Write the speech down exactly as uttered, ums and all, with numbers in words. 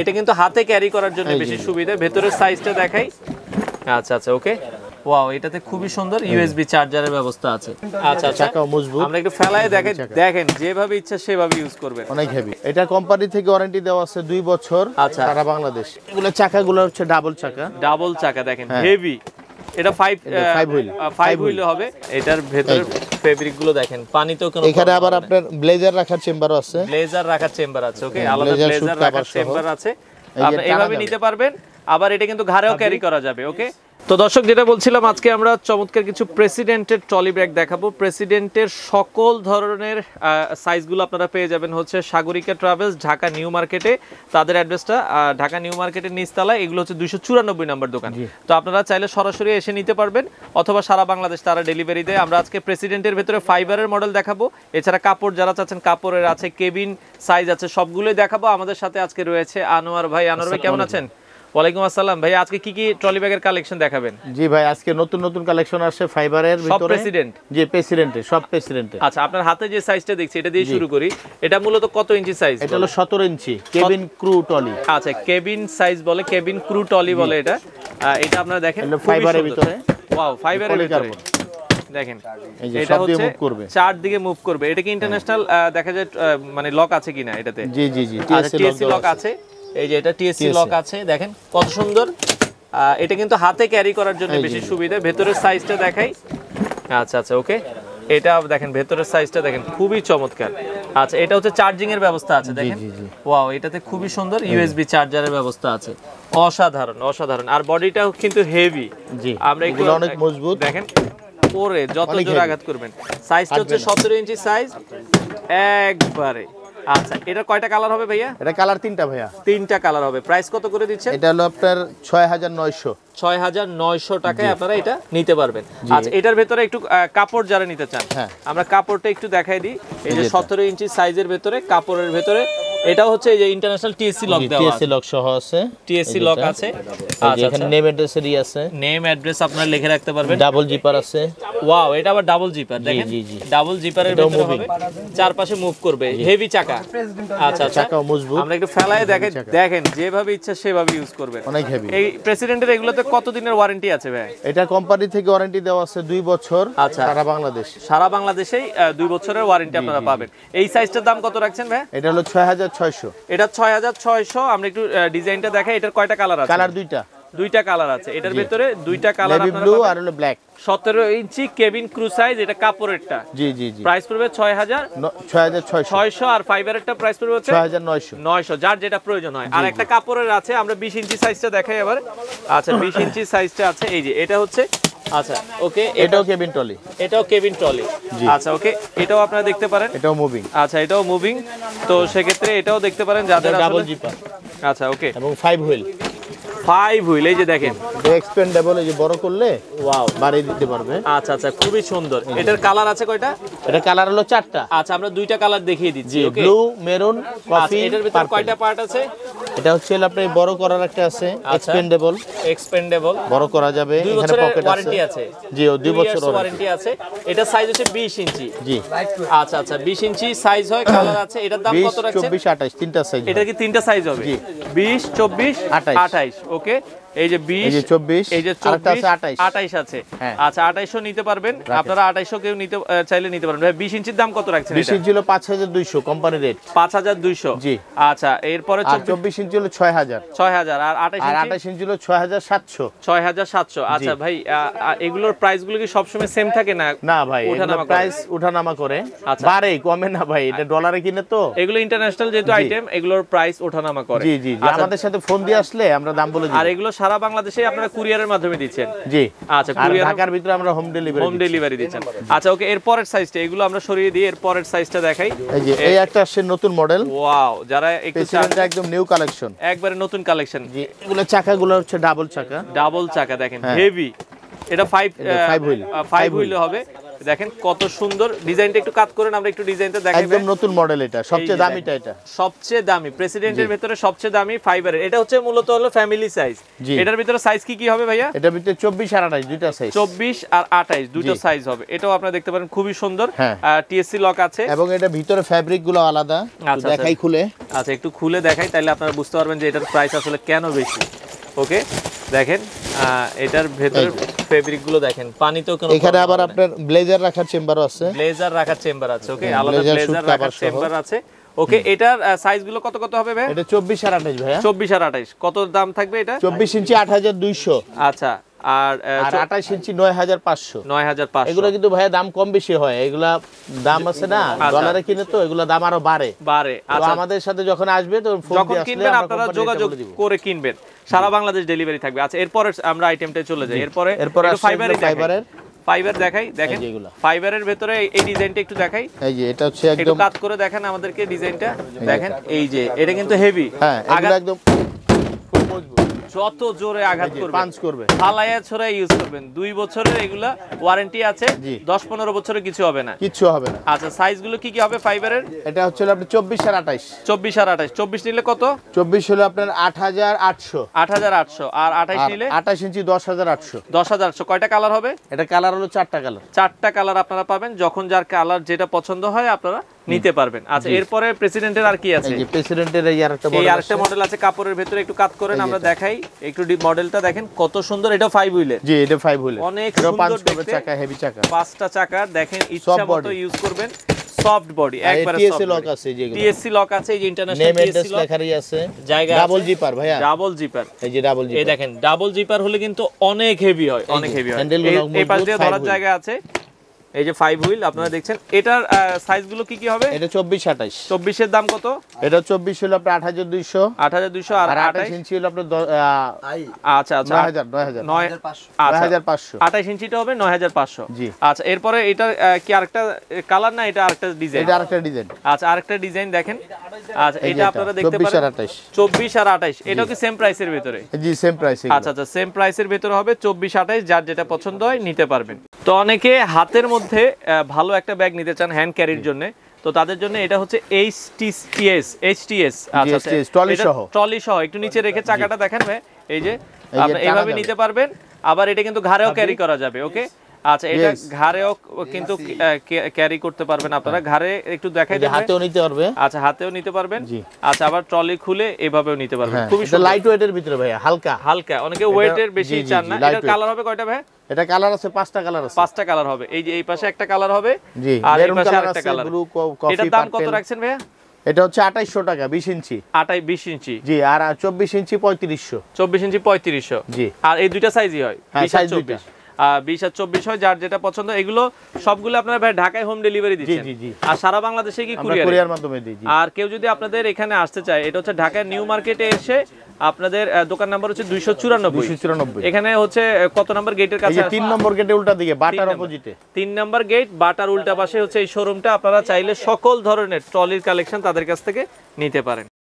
এটা কিন্তু হাতে ক্যারি করার জন্য বেশি সুবিধা। ভেতরের সাইজটা দেখাই। আচ্ছা আচ্ছা ওকে ওয়াও, এটাতে খুবই সুন্দর ইউএসবি চার্জারের ব্যবস্থা আছে। আচ্ছা আচ্ছা আমরা একটু ফেলায় দেখেন, দেখেন যেভাবে ইচ্ছা সেভাবে ইউজ করবেন। অনেক হেভি, এটা কোম্পানি থেকে ওয়ারেন্টি দেওয়া আছে দুই বছর সারা বাংলাদেশ। এগুলো চাকাগুলো হচ্ছে ডাবল চাকা, ডাবল চাকা দেখেন হেভি। এটা পাঁচ হুইল হবে। এটার ভেতরের ফেব্রিক গুলো দেখেন, পানি তো কোনো, এখানে আবার আপনার ব্লেজার রাখার চেম্বারও আছে, ব্লেজার রাখার চেম্বার আছে। ওকে আলাদা ব্লেজার রাখার চেম্বার আছে, আপনি এইভাবে নিতে পারবেন। আবার এটা কিন্তু ঘাড়েও ক্যারি করা যাবে। ওকে তো দর্শক যেটা বলছিলাম, আজকে আমরা চমৎকার কিছু প্রেসিডেন্টের ট্রলি ব্যাগ দেখাবো। প্রেসিডেন্টের সকল ধরনের সাইজগুলো আপনারা পেয়ে যাবেন হচ্ছে সাগরিকা ট্রাভেলস, ঢাকা নিউ মার্কেটে। তাদের অ্যাড্রেসটা ঢাকা নিউ মার্কেটের নিচতলা। এগুলো হচ্ছে দুইশো চুরানব্বই নম্বর দোকান। তো আপনারা চাইলে সরাসরি এসে নিতে পারবেন, অথবা সারা বাংলাদেশ তারা ডেলিভারি দেয়। আমরা আজকে প্রেসিডেন্টের ভেতরে ফাইবারের মডেল দেখাবো, এছাড়া কাপড় যারা চাচ্ছেন কাপড়ের আছে, কেবিন সাইজ আছে, সবগুলোই দেখাবো। আমাদের সাথে আজকে রয়েছে আনোয়ার ভাই। আনোয়ার ভাই কেমন আছেন? ওয়ালাইকুম আসসালাম ভাই, আজকে কি কি ট্রলি ব্যাগের কালেকশন দেখাবেন? জি ভাই আজকে নতুন নতুন কালেকশন আসছে ফাইবারের ভিতরে, সব প্রেসিডেন্ট। জি প্রেসিডেন্টে সব প্রেসিডেন্টে। আচ্ছা আপনার হাতে যে সাইজটা দেখছি এটা দিয়ে শুরু করি। এটা মূলত কত ইঞ্চি সাইজ? এটা হলো সতেরো ইঞ্চি কেবিন ক্রু ট্রলি। আচ্ছা কেবিন সাইজ বলে, কেবিন ক্রু ট্রলি বলে এটা। এটা আপনারা দেখেন ফাইবারের ভিতরে, ওয়াও ফাইবারের ভিতরে দেখেন এটা হচ্ছে চারদিকে মুভ করবে। এটা কি ইন্টারন্যাশনাল দেখা যায় মানে লক আছে কিনা এটাতে? জি জি জি টিএসসি লক আছে। এই যে এটা টিএসসি লক আছে, দেখেন কত সুন্দর। এটা কিন্তু হাতে ক্যারি করার জন্য বেশি সুবিধা। ভেতরের সাইজটা দেখাই। আচ্ছা আচ্ছা ওকে এটা দেখেন ভেতরের সাইজটা দেখেন খুবই চমৎকার। আচ্ছা এটা হচ্ছে চার্জিং এর ব্যবস্থা আছে দেখেন, ওয়াও এটাতে খুবই সুন্দর ইউএসবি চার্জারের ব্যবস্থা আছে। অসাধারণ অসাধারণ। আর বডিটাও কিন্তু হেভি। জি আমরা একটু অনেক মজবুত দেখেন, ওরে যত জোরে আঘাত করবেন। সাইজটা হচ্ছে সতেরো ইঞ্চি সাইজ একবারে। আচ্ছা এটা কয়টা কালার হবে ভাইয়া? এটা কালার তিনটা ভাইয়া, তিনটা কালার হবে। প্রাইস কত করে দিচ্ছেন? এটা হলো আপনার ছয় হাজার নয়শো, ছয় হাজার নয়শো টাকায় আপনারা এটা নিতে পারবেন। আচ্ছা এটার ভিতরে একটু কাপড় যারা নিতে চান, আমরা কাপড়টা একটু দেখাই দিই। এই যে সতেরো ইঞ্চি সাইজের ভিতরে কাপড়ের ভিতরে এটা হচ্ছে এই যে ইন্টারন্যাশনাল টিএসসি লক দেওয়া আছে, টিএসসি লক সহ আছে, টিএসসি লক আছে। আচ্ছা এখানে নেম অ্যাড্রেস এরই আছে, নেম অ্যাড্রেস আপনারা লিখে রাখতে পারবেন। ডাবল জিপার আছে, ওয়াও এটা আবার ডাবল জিপার দেখেন। জি জি ডাবল জিপারের ভিতরে হবে, চারপাশে মুভ করবে, হেভি চাকা। আচ্ছা চাকাও মজবুত। আমরা একটু ফেলায় দেখেন, দেখেন যেভাবে ইচ্ছা সেভাবে ইউজ করবেন। অনেক হেভি। এই প্রেসিডেন্টের এগুলোতে কত দিনের ওয়ারেন্টি আছে ভাই? এটা কোম্পানি থেকে ওয়ারেন্টি দেওয়া আছে দুই বছর সারা বাংলাদেশ। সারা বাংলাদেশেই দুই বছরের ওয়ারেন্টি আপনারা পাবেন। এই সাইজটার দাম কত রাখছেন ভাই? এটা হলো ছয় হাজার ছয়শো। এটা ছয় হাজার ছয়শো। আমরা একটু ডিজাইনটা দেখাই। এটার কয়টা কালার আছে? কালার দুইটা, দুইটা কালার আছে। এটার ভিতরে দুইটা কালার আপনারা পাবেন, ব্লু আর হলো ব্ল্যাক। সতেরো ইঞ্চি কেবিন ক্রু সাইজ, এটা কাপড়েরটা। জি জি জি প্রাইস পড়বে ছয় হাজার ছয়শো আর ফাইবারেরটা প্রাইস পড়বে ছয় হাজার নয়শো। যার যেটা প্রয়োজন হয়। আর একটা কাপড়ের আছে, আমরা বিশ ইঞ্চি সাইজটা দেখাই আবার। আচ্ছা বিশ ইঞ্চি সাইজটা আছে, এই যে এটা হচ্ছে। আচ্ছা ওকে এটাও কেবিন ট্রলি, এটাও কেবিন ট্রলি। আচ্ছা ওকে এটাও আপনারা দেখতে পারেন, এটাও মুভিং। আচ্ছা এটাও মুভিং, তো সেই ক্ষেত্রে এটাও দেখতে পারেন যাদের ডাবল জিপার। আচ্ছা ওকে এবং পাঁচ হুইল, পাঁচ হুইল এই যে দেখেন এক্সপেন্ডেবল, এই যে বড় করলে ওয়াও বাড়িয়ে দিতে পারবে। আচ্ছা আচ্ছা খুবই সুন্দর। এটার কালার আছে কয়টা? এটা কালার হলো চারটা। আচ্ছা আমরা দুইটা কালার দেখিয়ে দিচ্ছি। Okay blue, maroon, coffee. এটার ভিতর কয়টা পার্ট আছে? এটা হচ্ছে আপনি বড় করার একটা আছে, এক্সপেন্ডেবল, এক্সপেন্ডেবল বড় করা যাবে। এখানে পকেট ওয়ারেন্টি আছে। জি ও দুই বছর ওয়ারেন্টি আছে। এটা সাইজ হচ্ছে বিশ ইঞ্চি। জি আচ্ছা আচ্ছা বিশ ইঞ্চি সাইজ হয়, কালার আছে। এটার দাম কত রাখছেন? চব্বিশ আঠাশ তিনটা সাইজ। এটা কি তিনটা সাইজ হবে? জি বিশ চব্বিশ আঠাশ। ওকে এই যে বিশ চব্বিশ, এই যে চব্বিশ আঠাশ আছে। আচ্ছা আঠাশশো নিতে পারবেন আপনারা, আঠাশশো কেউ নিতে চাইলে নিতে পারবেন। ভাই বিশ ইঞ্চির দাম কত রাখছেন? বিশ ইঞ্চি হলো পাঁচ হাজার দুইশো কোম্পানি রেট, পাঁচ হাজার দুইশো। জি আচ্ছা এরপরে চব্বিশ ইঞ্চি হলো ছয় হাজার, ছয় হাজার। আর আঠাশ ইঞ্চি হলো ছয় হাজার সাতশো, ছয় হাজার সাতশো। আচ্ছা ভাই এগুলোর প্রাইস গুলো কি সবসময় সেম থাকে? না না ভাই ওঠানামা প্রাইস ওঠানামা করে, বাড়ে কমে না ভাই। এটা ডলারে কিনে তো, এগুলো ইন্টারন্যাশনাল যেহেতু আইটেম এগুলোর প্রাইস ওঠানামা করে। জি জি আমাদের সাথে ফোন দিয়ে আসলে আমরা দাম বলে দিই। আর এগুলো সারা বাংলাদেশে আপনারা কুরিয়ারের মাধ্যমে দিচ্ছেন? জি আচ্ছা কুরিয়ার, ঢাকার ভিতরে আমরা হোম ডেলিভারি, হোম ডেলিভারি দিচ্ছেন। আচ্ছা ওকে এর পরের সাইজটা, এগুলো আমরা সরিয়ে দিই। এর পরের সাইজটা দেখাই। এই যে এই একটা আসছে নতুন মডেল, ওয়াও যারা একটু চাকা একদম নিউ কালেকশন, একবারে নতুন কালেকশন। জি এগুলো চাকাগুলো হচ্ছে ডাবল চাকা, ডাবল চাকা দেখেন হেভি। এটা পাঁচ হুইল, পাঁচ হুইল হবে। দেখেন কত সুন্দর ডিজাইনটা, একটু কাট করেন আমরা একটু ডিজাইনটা দেখাই। একদম নতুন মডেল এটা, সবচেয়ে দামিটা এটা, সবচেয়ে দামি প্রেসিডেন্টের ভিতরে সবচেয়ে দামি ফাইবারের। এটা হচ্ছে মূলত হলো ফ্যামিলি সাইজ। এটার ভিতরে সাইজ কি কি হবে ভাইয়া? এটার ভিতরে চব্বিশ আর আঠাশ দুইটা সাইজ, চব্বিশ আর আঠাশ দুটো সাইজ হবে। এটাও আপনারা দেখতে পারেন খুবই সুন্দর, টিএসসি লক আছে এবং এটা ভিতরে ফ্যাব্রিকগুলো আলাদা। দেখাই খুলে, আচ্ছা একটু খুলে দেখাই, তাহলে আপনারা বুঝতে পারবেন যে এটার প্রাইস আসলে কেন বেশি। ওকে দেখেন এটার ভেতরে ফেব্রিক গুলো দেখেন, পানি তো কোনো, এখানে আবার আপনার ব্লেজার রাখার চেম্বারও আছে, ব্লেজার রাখার চেম্বার আছে। ওকে আলাদা ব্লেজার রাখার চেম্বার আছে। ওকে এটার সাইজ গুলো কত কত হবে ভাই? এটা চব্বিশ আর আঠাশ ভাইয়া, চব্বিশ আর আঠাশ। কত দাম থাকবে এটা? চব্বিশ ইঞ্চি আট হাজার দুইশো, আচ্ছা আর আঠাশ ইঞ্চি নয় হাজার পাঁচশো, নয় হাজার পাঁচশো। এগুলো কিন্তু ভাইয়া দাম কম বেশি হয়, এগুলা দাম আছে না, ডলারে কিনে তো এগুলা দাম আরো বাড়ে বাড়ে। আচ্ছা আমাদের সাথে যখন আসবে তো যখন কিনবেন আপনারা যোগাযোগ করে কিনবেন, সারা বাংলাদেশ ডেলিভারি থাকবে। আচ্ছা এরপরে আমরা আইটেমটা চলে যাই, এরপরে ফাইবারের ফাইবারের ফাইবার দেখাই। দেখেন ফাইবারের ভিতরে এই ডিজাইনটা একটু দেখাই, এই যে এটা হচ্ছে একদম কাট করে দেখেন আমাদেরকে ডিজাইনটা দেখেন। এই যে এটা কিন্তু হেভি, হ্যাঁ এটা একদম খুব মজবুত, যত জোরে আঘাত করবে পাঞ্চ করবে, ফালায়া ছড়ায় ইউজ করবেন। দুই বছরের এগুলা ওয়ারেন্টি আছে, দশ পনেরো বছরে কিছু হবে না, কিছু হবে না। আচ্ছা সাইজগুলো কি কি হবে ফাইবারের? এটা হচ্ছে আপনি চব্বিশ আর আঠাশ, চব্বিশ আর আঠাশ। চব্বিশ নিলে কত? চব্বিশ হলো আপনার আট হাজার আটশো, আট হাজার আটশো। আর আঠাশ নিলে? আঠাশ ইঞ্চি দশ হাজার আটশো, দশ হাজার আটশো। কয়টা কালার হবে? এটা কালার হলো চারটা কালার, চারটা কালার আপনারা পাবেন, যখন যার কালার যেটা পছন্দ হয় আপনারা নিতে পারবেন। আচ্ছা এরপরে প্রেসিডেন্টের আর কি আছে? এই যে প্রেসিডেন্টের এই আরেকটা মডেল, এই আরেকটা মডেল আছে কাপড়ের ভিতরে, একটু কাট করেন আমরা দেখাই একটু ডিপ মডেলটা দেখেন কত সুন্দর। এটা ফাইভ হুইলের, জি এটা ফাইভ হুইলের, অনেক সুন্দর দেখতে, চাকা হেভি চাকা, পাঁচটা চাকা দেখেন, ইচ্ছা মতো ইউজ করবেন। সফট বডি, একবারে টিএসসি লক আছে, যেগুলো টিএসসি লক আছে, এই যে ইন্টারন্যাশনাল টিএসসি লক লেখাই আছে, জায়গা ডাবল জিপার ভাইয়া, ডাবল জিপার। এই যে ডাবল জিপার, এই দেখেন ডাবল জিপার হলে কিন্তু অনেক হেভি হয়, অনেক হেভি হয়। এই পাশ দিয়ে ধরার জায়গা আছে, এই যে ফাইভ হুইল আপনারা দেখছেন। এটার সাইজগুলো কি কি হবে? এটা চব্বিশ আঠাশ। চব্বিশ এর দাম কত? এটা চব্বিশ হলো আপনার আট হাজার দুইশো, আট হাজার দুইশো। আর আঠাশ ইঞ্চি হলো আপনার আচ্ছা আচ্ছা নয় হাজার, নয় হাজার পাঁচশো, নয় হাজার পাঁচশো। আঠাশ ইঞ্চিটা হবে নয় হাজার পাঁচশো, জি। আচ্ছা এরপরে এটা কি আরেকটা কালার না, এটা আরেকটা ডিজাইন, এটা আরেকটা ডিজাইন। আচ্ছা আরেকটা ডিজাইন দেখেন, আচ্ছা এটা আপনারা দেখতে পাচ্ছেন চব্বিশ আর আঠাশ। এটাও কি সেম প্রাইসের ভিতরে? জি সেম প্রাইসে। আচ্ছা আচ্ছা সেম প্রাইসের ভিতরে হবে চব্বিশ আঠাশ, যার যেটা পছন্দ হয় নিতে পারবেন। তো অনেকে হাতের মধ্যে ভালো একটা ব্যাগ নিতে চান হ্যান্ড ক্যারির জন্য, তো তাদের জন্য এটা হচ্ছে এইচটিএস এইচটিএস। আচ্ছা ট্রলি সহ, ট্রলি সহ একটু নিচে রেখে চাকাটা দেখেন ভাই, এই যে আপনি এইভাবে নিতে পারবেন। আবার এটা কিন্তু ঘাড়েও ক্যারি করা যাবে। ওকে আচ্ছা এটা ঘাড়েও কিন্তু ক্যারি করতে পারবেন আপনারা, ঘাড়ে একটু দেখাই দিবেন, হাতেও নিতে পারবে। আচ্ছা হাতেও নিতে পারবেন, আচ্ছা আবার ট্রলি খুলে এভাবেও নিতে পারবেন। খুবই লাইট ওয়েট এর ভিতরে ভাই, হালকা হালকা, অনেকে ওয়েট এর বেশি চান না। এটার কালার হবে কয়টা ভাই? এটা কালার আছে পাঁচটা কালার আছে, পাঁচটা কালার হবে। এই যে এই পাশে একটা কালার হবে, জি আর এই পাশে আরেকটা কালার। এটা দাম কত রাখছেন ভাইয়া? এটা হচ্ছে আঠাইশশো টাকা বিশ ইঞ্চি, আঠাই বিশ ইঞ্চি, জি। আর চব্বিশ ইঞ্চি পঁয়ত্রিশশো, চব্বিশ ইঞ্চি পঁয়ত্রিশশো, জি। আর এই দুইটা সাইজই হয়, বিশ আর চব্বিশ, বিশ আর চব্বিশ হয়, যার যেটা পছন্দ। এগুলো সবগুলো আপনারা ভাই ঢাকায় হোম ডেলিভারি দিচ্ছেন, আর সারা বাংলাদেশে কি কুরিয়ার মাধ্যমে দিই। আর কেউ যদি আপনাদের এখানে আসতে চায়, এটা হচ্ছে ঢাকার নিউ মার্কেটে এসে আপনাদের দোকান নাম্বার হচ্ছে দুইশো চুরানব্বই। এখানে হচ্ছে কত নাম্বার গেটের কাছে? তিন নম্বর গেটে উল্টা দিকে, বাটার অপোজিটে, তিন নম্বর গেট বাটার উল্টা পাশে হচ্ছে এই শোরুমটা। আপনারা চাইলে সকল ধরনের ট্রলির কালেকশন তাদের কাছ থেকে নিতে পারেন।